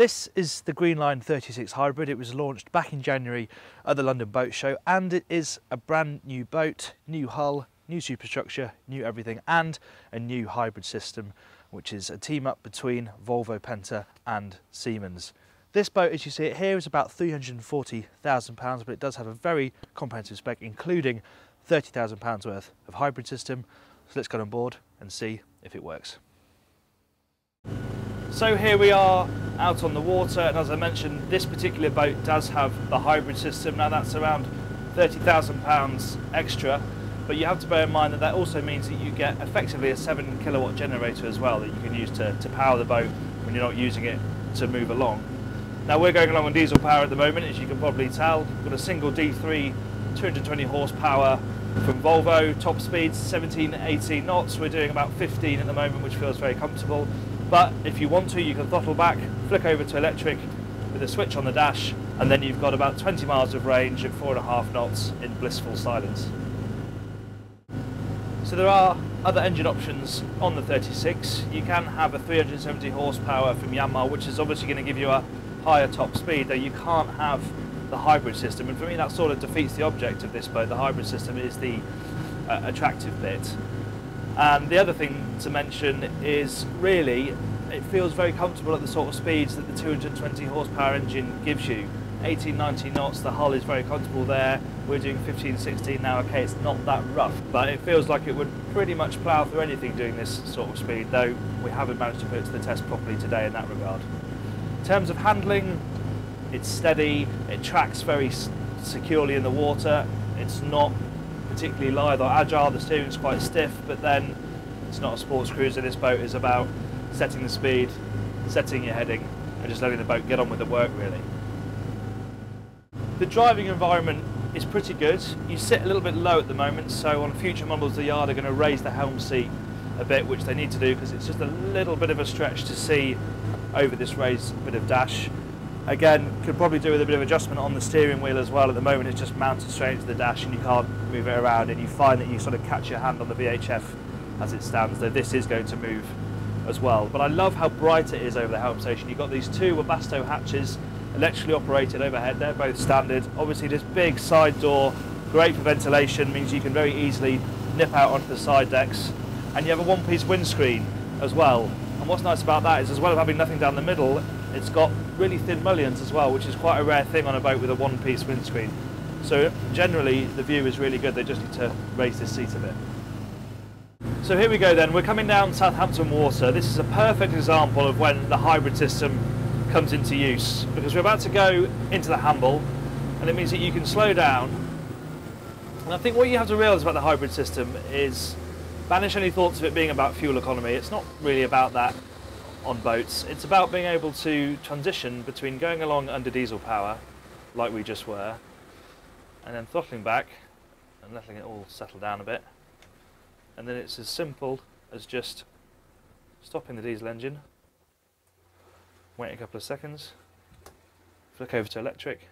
This is the Greenline 36 Hybrid. It was launched back in January at the London Boat Show, and it is a brand new boat, new hull, new superstructure, new everything, and a new hybrid system, which is a team up between Volvo Penta and Siemens. This boat, as you see it here, is about £340,000, but it does have a very comprehensive spec, including £30,000 worth of hybrid system. So let's get on board and see if it works. So here we are out on the water, and as I mentioned, this particular boat does have the hybrid system. Now that's around £30,000 extra, but you have to bear in mind that that also means that you get effectively a 7 kilowatt generator as well that you can use to power the boat when you're not using it to move along. Now we're going along on diesel power at the moment, as you can probably tell. We've got a single D3, 220 horsepower from Volvo, top speeds 17 to 18 knots. We're doing about 15 at the moment, which feels very comfortable. But if you want to, you can throttle back, flick over to electric with a switch on the dash, and then you've got about 20 miles of range at 4.5 knots in blissful silence. So there are other engine options on the 36. You can have a 370 horsepower from Yamaha, which is obviously going to give you a higher top speed, though you can't have the hybrid system, and for me that sort of defeats the object of this boat. The hybrid system is the attractive bit. And the other thing to mention is, really, it feels very comfortable at the sort of speeds that the 220 horsepower engine gives you. 18, 19 knots, the hull is very comfortable there. We're doing 15, 16 now. Okay, it's not that rough, but it feels like it would pretty much plough through anything doing this sort of speed, though we haven't managed to put it to the test properly today in that regard. In terms of handling, it's steady, it tracks very securely in the water, it's not particularly lithe or agile, the steering's quite stiff, but then it's not a sports cruiser. This boat is about setting the speed, setting your heading, and just letting the boat get on with the work, really. The driving environment is pretty good. You sit a little bit low at the moment, so on future models the yard are going to raise the helm seat a bit, which they need to do because it's just a little bit of a stretch to see over this raised bit of dash. Again, could probably do with a bit of adjustment on the steering wheel as well. At the moment it's just mounted straight into the dash and you can't move it around, and you find that you sort of catch your hand on the VHF as it stands, though this is going to move as well. But I love how bright it is over the helm station. You've got these two Wabasto hatches, electrically operated overhead. They're both standard. Obviously this big side door, great for ventilation, means you can very easily nip out onto the side decks, and you have a one-piece windscreen as well. And what's nice about that is, as well as having nothing down the middle, it's got really thin mullions as well, which is quite a rare thing on a boat with a one-piece windscreen. So generally the view is really good. They just need to raise this seat a bit. So here we go then. We're coming down Southampton Water. This is a perfect example of when the hybrid system comes into use, because we're about to go into the Hamble, and it means that you can slow down. And I think what you have to realise about the hybrid system is, banish any thoughts of it being about fuel economy. It's not really about that on boats. It's about being able to transition between going along under diesel power, like we just were, and then throttling back and letting it all settle down a bit. And then it's as simple as just stopping the diesel engine, wait a couple of seconds, flick over to electric,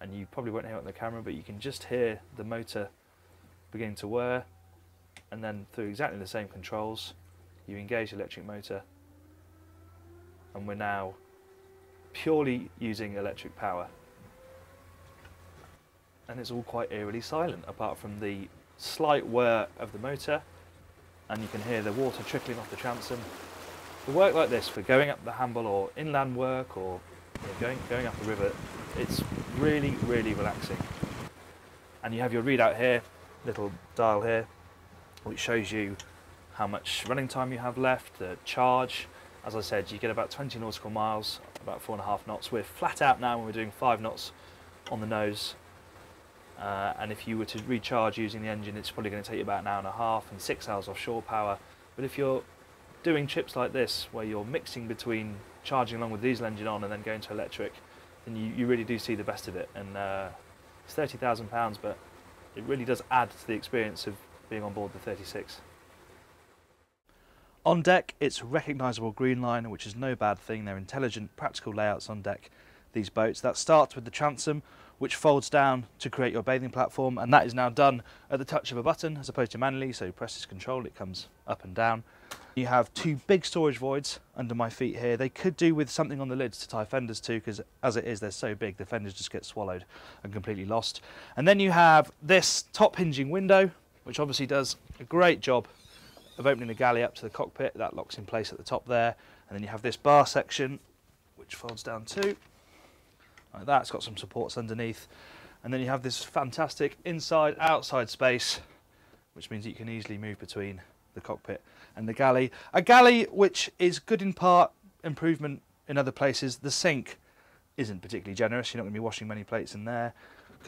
and you probably won't hear it on the camera, but you can just hear the motor beginning to whir. And then through exactly the same controls, you engage the electric motor, and we're now purely using electric power. And it's all quite eerily silent, apart from the slight whir of the motor, and you can hear the water trickling off the transom. For work like this, for going up the Hamble or inland work, or going up the river, it's really, really relaxing. And you have your readout here, little dial here, which shows you how much running time you have left, the charge. As I said, you get about 20 nautical miles, about 4.5 knots. We're flat out now when we're doing 5 knots on the nose. And if you were to recharge using the engine, it's probably going to take you about an hour and a half and 6 hours offshore power. But if you're doing trips like this, where you're mixing between charging along with diesel engine on and then going to electric, then you really do see the best of it. And it's £30,000, but it really does add to the experience of being on board the 36. On deck, it's recognisable Greenline, which is no bad thing. They're intelligent, practical layouts on deck, these boats. That starts with the transom, which folds down to create your bathing platform, and that is now done at the touch of a button as opposed to manually. So you press this control, it comes up and down. You have two big storage voids under my feet here. They could do with something on the lids to tie fenders to, because as it is, they're so big, the fenders just get swallowed and completely lost. And then you have this top hinging window, which obviously does a great job of opening the galley up to the cockpit. That locks in place at the top there. And then you have this bar section, which folds down too, like that. It's got some supports underneath. And then you have this fantastic inside outside space, which means that you can easily move between the cockpit and the galley. A galley which is good in part, improvement in other places. The sink isn't particularly generous. You're not going to be washing many plates in there.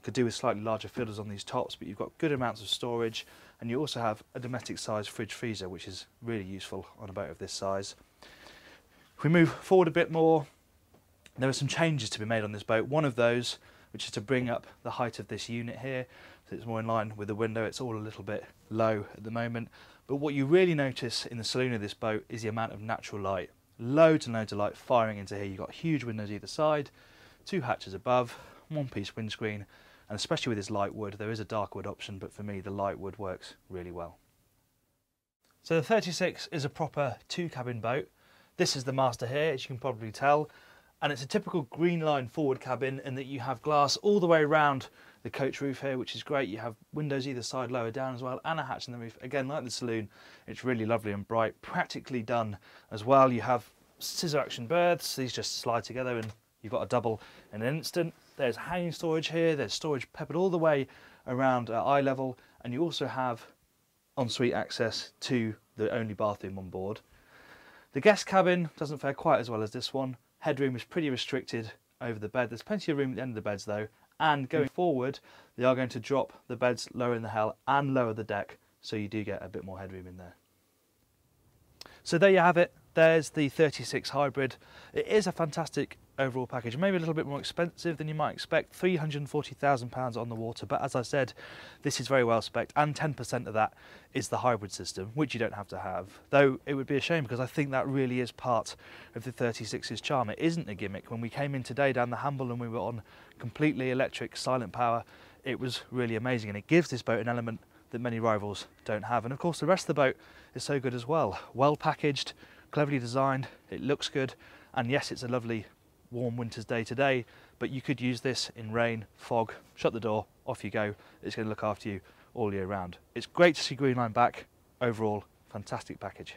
Could do with slightly larger fillers on these tops, but you've got good amounts of storage, and you also have a domestic size fridge freezer, which is really useful on a boat of this size. If we move forward a bit more, there are some changes to be made on this boat. One of those, which is to bring up the height of this unit here, so it's more in line with the window. It's all a little bit low at the moment, but what you really notice in the saloon of this boat is the amount of natural light. Loads and loads of light firing into here. You've got huge windows either side, two hatches above, one-piece windscreen, and especially with this light wood, there is a dark wood option, but for me the light wood works really well. So the 36 is a proper two-cabin boat. This is the master here, as you can probably tell, and it's a typical Greenline forward cabin in that you have glass all the way around the coach roof here, which is great. You have windows either side lower down as well, and a hatch in the roof. Again, like the saloon, it's really lovely and bright, practically done as well. You have scissor action berths. These just slide together and you've got a double in an instant. There's hanging storage here, there's storage peppered all the way around at eye level, and you also have ensuite access to the only bathroom on board. The guest cabin doesn't fare quite as well as this one. Headroom is pretty restricted over the bed. There's plenty of room at the end of the beds though, and going forward, they are going to drop the beds lower in the hull and lower the deck, so you do get a bit more headroom in there. So there you have it. There's the 36 Hybrid. It is a fantastic overall package, maybe a little bit more expensive than you might expect, £340,000 on the water, but as I said, this is very well spec'd, and 10% of that is the hybrid system, which you don't have to have, though it would be a shame, because I think that really is part of the 36's charm. It isn't a gimmick. When we came in today down the Hamble and we were on completely electric silent power, it was really amazing, and it gives this boat an element that many rivals don't have. And of course the rest of the boat is so good as well. Well packaged, cleverly designed, it looks good, and yes, it's a lovely warm winter's day today, but you could use this in rain, fog, shut the door, off you go. It's going to look after you all year round. It's great to see Greenline back. Overall, fantastic package.